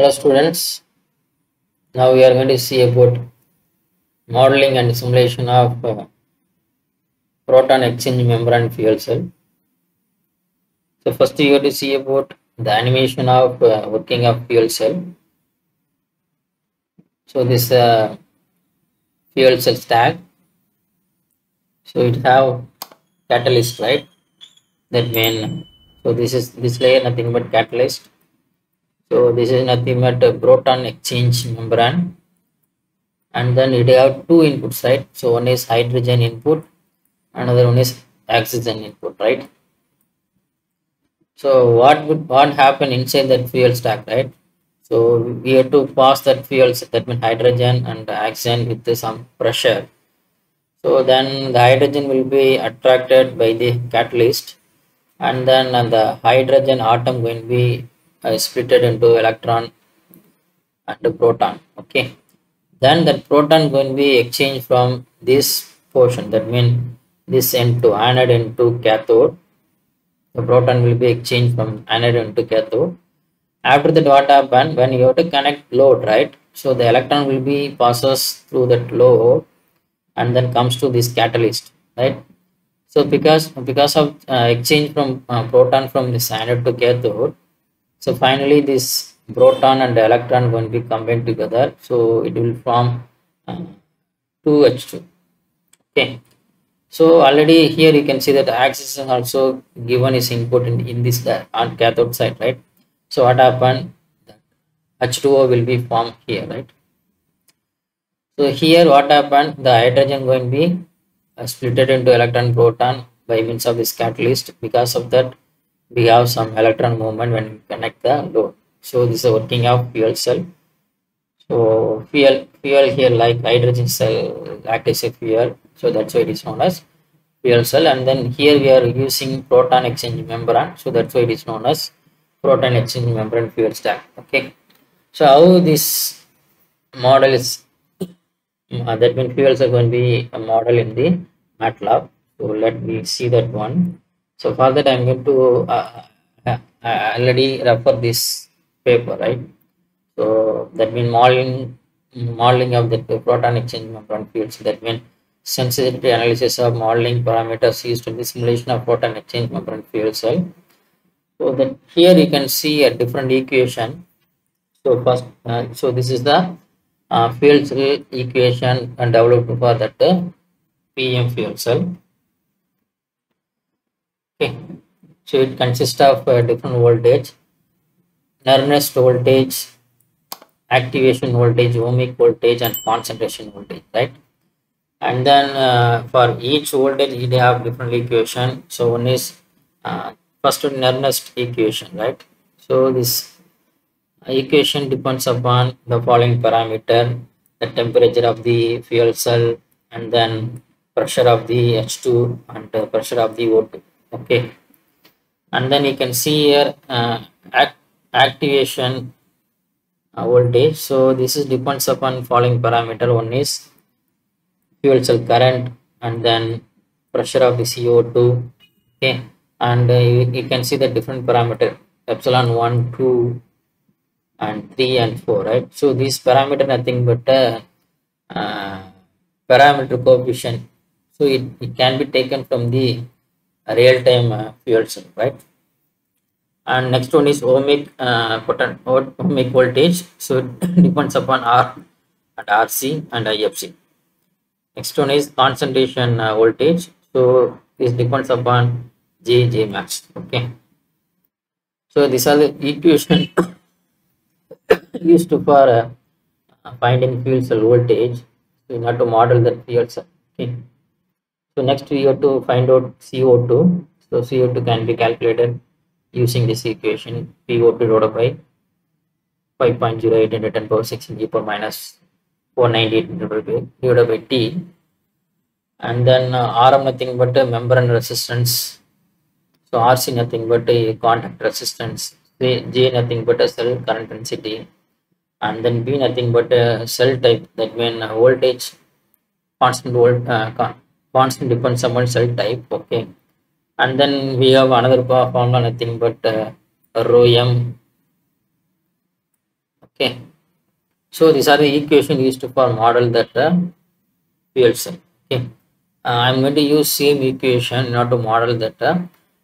Hello students, now we are going to see about modeling and simulation of proton exchange membrane fuel cell. So first we are going to see about the animation of working of fuel cell. So this fuel cell stack, so it have catalyst, right? That mean, so this layer nothing but catalyst. So this is nothing but a proton exchange membrane, and then it have two inputs, right? So one is hydrogen input, another one is oxygen input, right? So what happen inside that fuel stack, right? So we have to pass that fuels, that means hydrogen and oxygen, with some pressure. So then the hydrogen will be attracted by the catalyst, and then the hydrogen atom going to be splitted into electron and proton. Okay, then that proton going to be exchanged from this portion, that means this end to anode end to cathode. The proton will be exchanged from anode end to cathode. After that, what happen when you have to connect load, right? So the electron will be passes through that load and then comes to this catalyst, right? So because of exchange from proton from this anode to cathode, so finally this proton and electron going to be combined together, so it will form 2H2. Okay, so already here you can see that oxygen also given is input in this on cathode side, right? So what happened, H2O will be formed here, right? So here what happened, the hydrogen going to be splitted into electron proton by means of this catalyst. Because of that, we have some electron movement when we connect the load. So this is working of fuel cell. So fuel here, like hydrogen cell act as a fuel, so that's why it is known as fuel cell. And then here we are using proton exchange membrane, so that's why it is known as proton exchange membrane fuel stack. Okay, so how this model is, that means fuel cell going to be a model in the MATLAB. So let me see that one. So for that I am going to already refer this paper, right? So that means modeling of the proton exchange membrane fuel cell. That means sensitivity analysis of modeling parameters used in the simulation of proton exchange membrane fuel cell. So that here you can see a different equation. So first, so this is the fuel cell equation and developed for that PEM fuel cell. Okay, so it consists of different voltage: Nernst voltage, activation voltage, ohmic voltage, and concentration voltage, right? And then for each voltage, you have different equation. So one is first Nernst equation, right? So this equation depends upon the following parameter: the temperature of the fuel cell, and then pressure of the H2 and pressure of the O2. Okay, and then you can see here activation voltage. So this is depends upon following parameter. One is fuel cell current, and then pressure of the CO2. Okay, and you can see the different parameter ε1, 2, 3, and 4, right? So these parameter nothing but parameter coefficient. So it can be taken from the real-time fuel cell, right? And next one is ohmic voltage. So it depends upon R and RC and IFC. Next one is concentration voltage. So this depends upon J max. Okay, so these are the equation used to for finding fuel cell voltage. So in order to model that fuel cell. Okay. So next we have to find out CO2. So CO2 can be calculated using this equation, PO2 divided by 5.08 into 10 power 6 in e power minus 498 divided by T. And then RM nothing but membrane resistance. So RC nothing but a contact resistance. J nothing but a cell current density. And then B nothing but a cell type. That means voltage, constant volt. Constant depends upon cell type. Okay, and then we have another formula nothing but rho m. Okay, so these are the equations used for model that fuel cell. Okay, I am going to use same equation in order to model that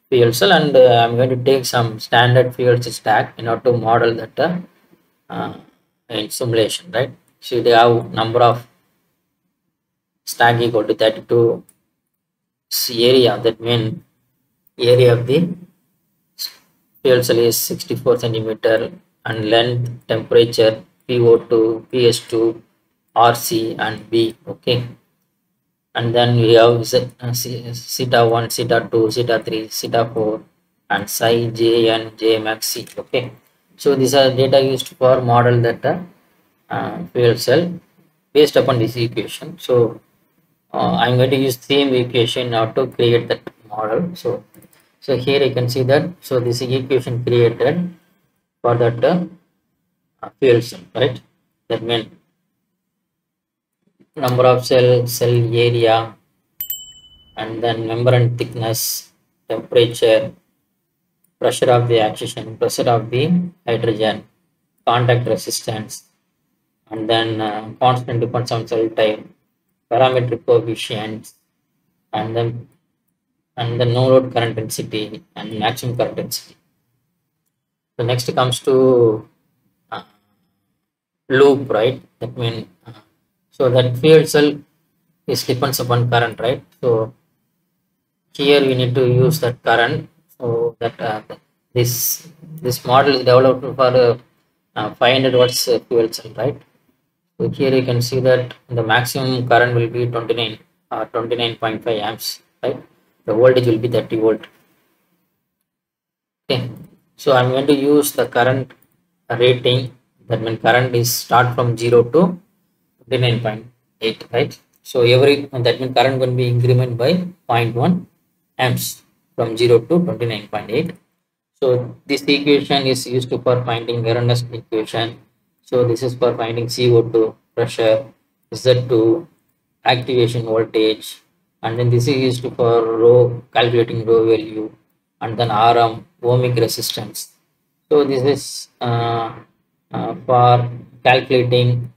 fuel cell, and I am going to take some standard fuel cell stack in order to model that in simulation, right? So they have number of stack equal to 32 area, that means area of the fuel cell is 64 centimeter, and length, temperature, PO2, PS2, RC and B. Okay, and then we have zeta 1, zeta 2, zeta 3, zeta 4, and psi, J and J max C. Okay, so these are data used for model that fuel cell based upon this equation. So I'm going to use same equation now to create that model. So here you can see that, so this is equation created for that fuel cell, right? That means number of cell area, and then membrane thickness, temperature, pressure of the oxygen, pressure of the hydrogen, contact resistance, and then constant depends on cell type, parametric coefficients, and the no load current density and maximum current density. So next comes to loop, right? That means so that fuel cell is depends upon current, right? So here we need to use that current. So that this model is developed for 500 watts fuel cell, right? So here you can see that the maximum current will be 29 or 29.5 amps, right? The voltage will be 30 volt. Okay, so I'm going to use the current rating, that means current is start from 0 to 29.8, right? So every, that means current will be increment by 0.1 amps from 0 to 29.8. So this equation is used for finding Nernst equation. So this is for finding CO2, pressure, Z2, activation voltage, and then this is used for rho, calculating rho value, and then RM, ohmic resistance. So this is for calculating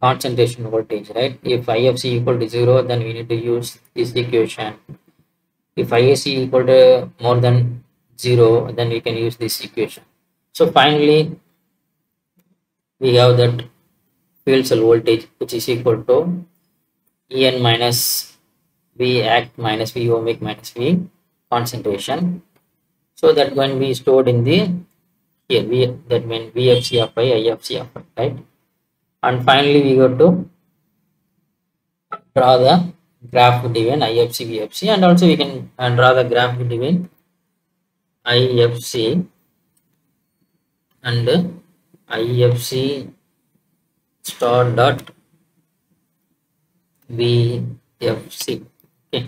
concentration voltage, right? If IFC equal to 0, then we need to use this equation. If IAC equal to more than 0, then we can use this equation. So finally, we have that fuel cell voltage, which is equal to En minus V act minus V ohmic minus V concentration. So that going to be stored in the here, we, that means VFC of I, IFC of I, right? And finally we go to draw the graph between IFC, VFC, and also we can draw the graph between IFC and IFC star dot VFC. Okay.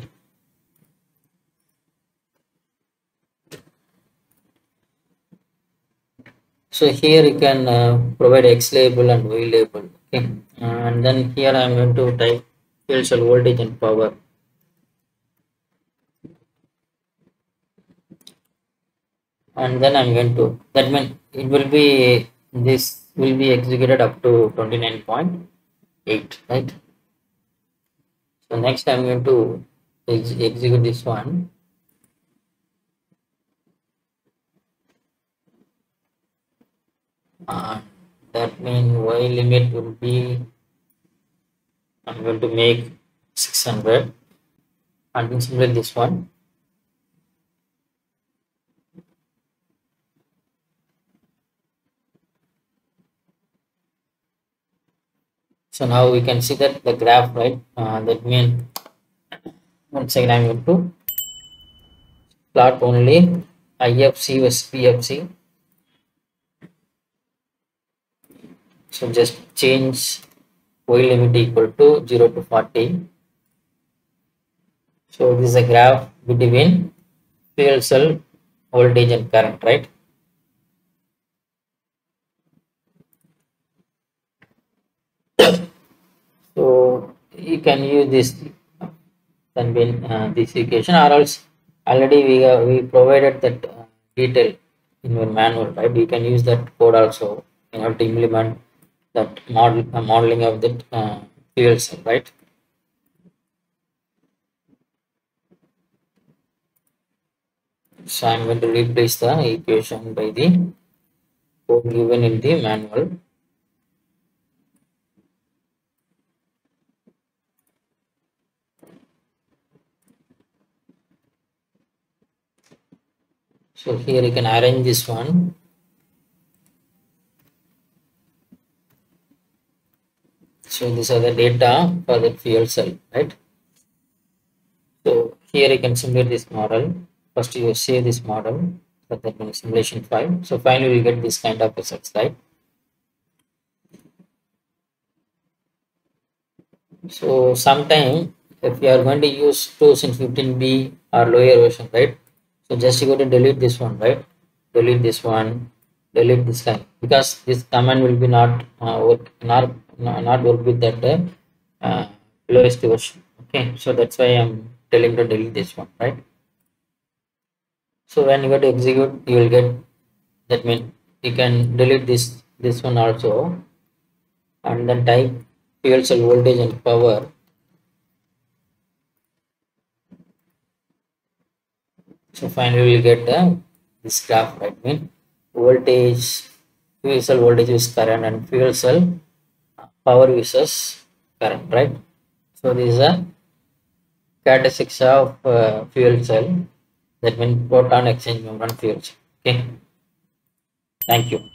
So here you can provide X label and Y label. Okay, and then here I am going to type fuel cell voltage and power. And then I am going to, that means it will be, this will be executed up to 29.8, right? So next I am going to execute this one. That means Y limit will be, I'm going to make 600, and then simulate this one. So now we can see that the graph, right? That means, once again I'm going to plot only IFC versus PFC. So just change Y limit equal to 0 to 40. So this is a graph between fuel cell voltage and current, right? So you can use this, then this equation, or else already we provided that detail in your manual, right? You can use that code also in order to implement that modeling of the fuel cell, right? So I am going to replace the equation by the code given in the manual. So here you can arrange this one. So these are the data for the fuel cell, right? So here you can simulate this model. First you save this model, but then in simulation file. So finally we get this kind of results, right? So sometime if you are going to use 215B or lower version, right? So just you go to delete this one, right? Delete this one, delete this line, because this command will be not work with that lowest version. Okay, so that's why I'm telling to delete this one, right? So when you go to execute, you will get, that means you can delete this one also, and then type fuel cell voltage and power. So finally we will get this graph, right? Mean voltage, fuel cell voltage is current, and fuel cell power uses current, right? So these are characteristics of fuel cell. That means proton exchange membrane fuel cell. Okay. Thank you.